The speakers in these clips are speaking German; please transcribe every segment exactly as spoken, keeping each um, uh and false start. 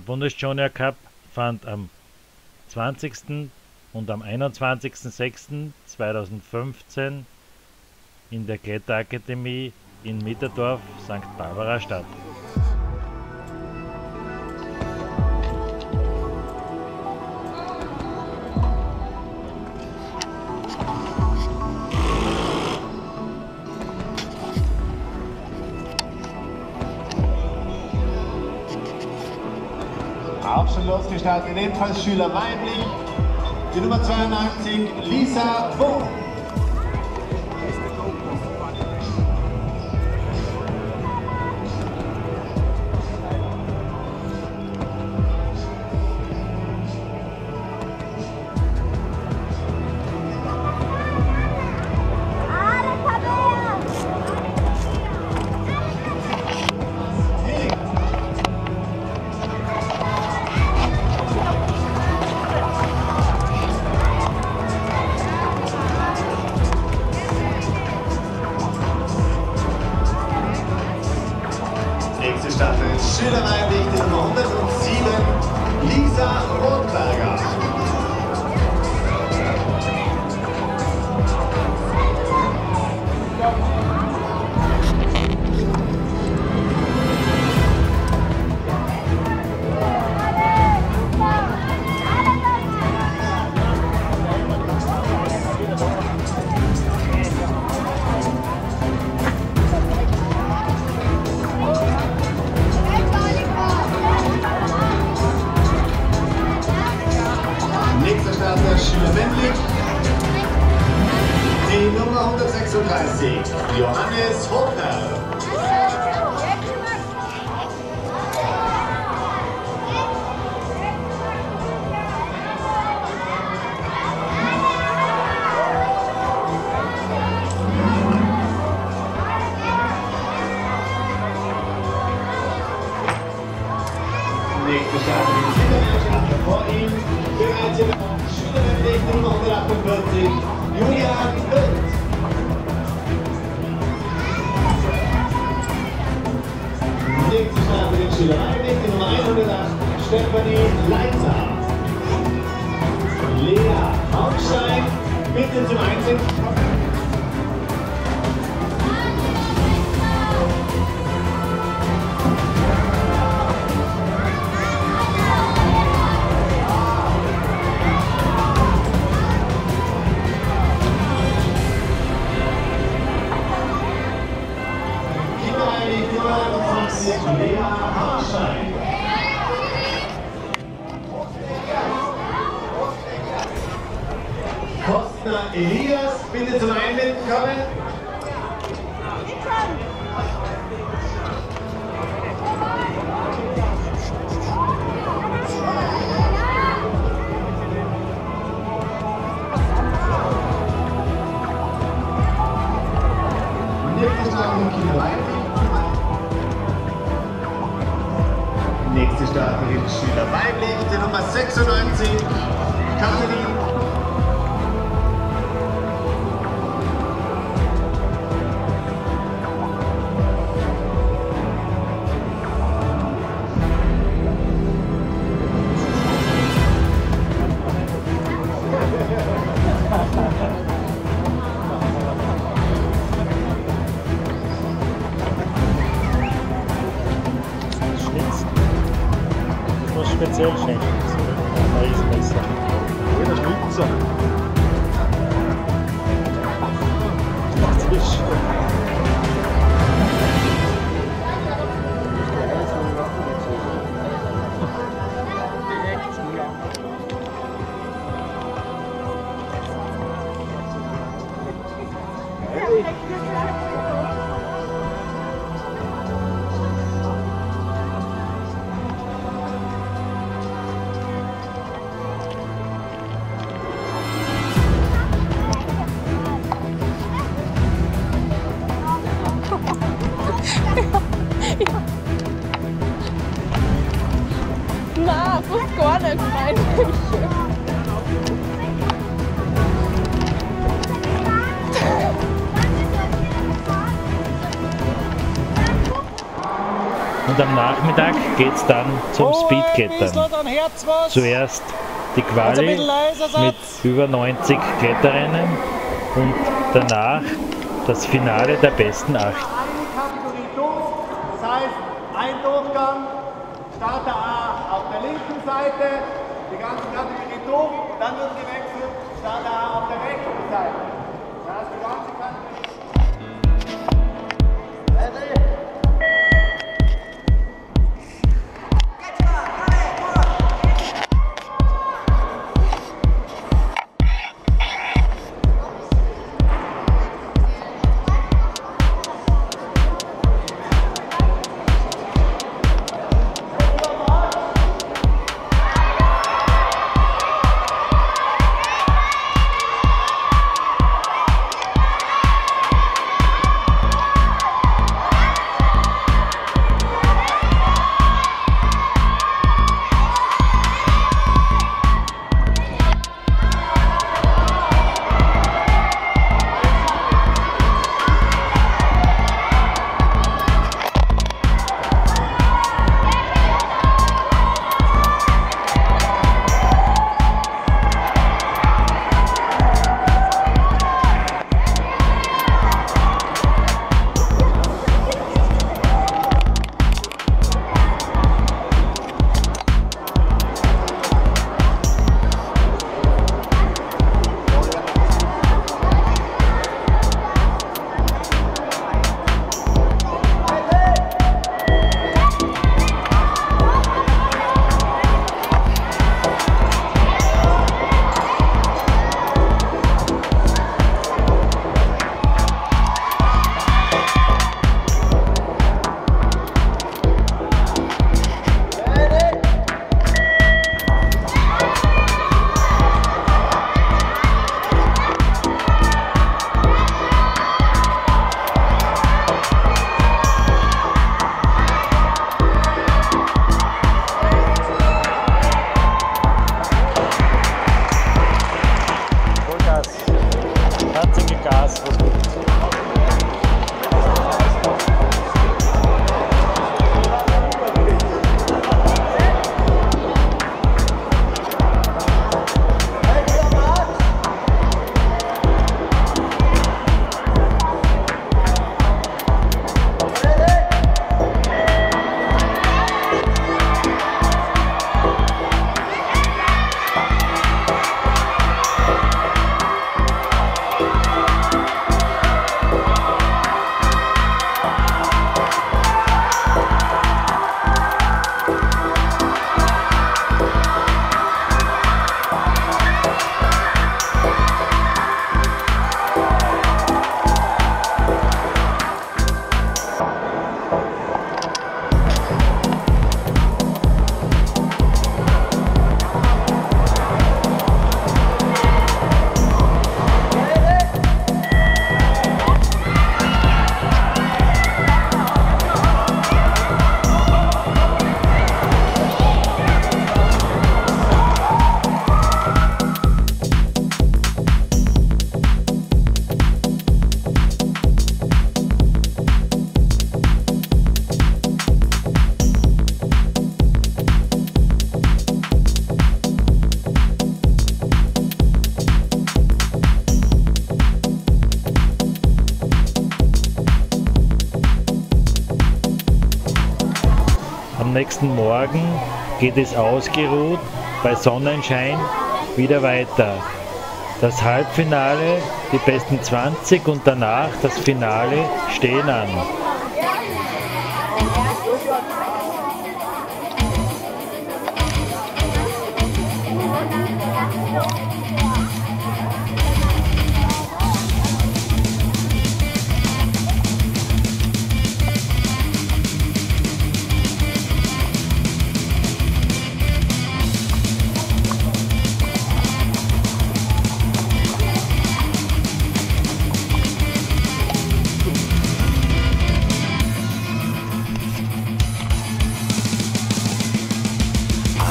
Der Bundesjunior Cup fand am zwanzigsten und am einundzwanzigsten sechsten zweitausendfünfzehn in der Kletterakademie in Mitterdorf, Sankt Barbara statt. Auch schon losgestartet, ebenfalls Schüler weiblich, die Nummer zweiundneunzig, Lisa Bo. Schülerweiblich, die Nummer hundertsieben, Lisa Rotberger. Die Nummer hundertsechsunddreißig, Johannes Hoffner. Nächste Starterin vor ihm, bereits in der Schülerwelt, Nummer hundertachtundvierzig. Julian Wild. Nächste Start mit den Schülereinweg, die Nummer hundertacht, Stephanie Leiter. Lea Haugenstein, bitte zum Einzelnen. Lea Haugenstein. Kostner Elias, bitte zum Einbinden kommen. Nächste Staffel Kinderlein. Nächste Starterin Schüler weiblich, die Nummer sechsundneunzig, Karin. Speziell schenken, da ist besser. Jeder schmeckt so. Das ist schön. Na, so gar nicht rein. und am Nachmittag geht es dann zum Speedklettern. Zuerst die Quali mit über neunzig Kletterrennen und danach das Finale der besten acht. Das heißt, ein Durchgang, Starter A auf der linken Seite, die ganze Kategorie durch, dann wird gewechselt, Starter A auf der rechten Seite. Das heißt, die ganze Kategorie. Am nächsten Morgen geht es ausgeruht bei Sonnenschein wieder weiter. Das Halbfinale, die besten zwanzig und danach das Finale stehen an.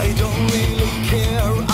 I don't really care.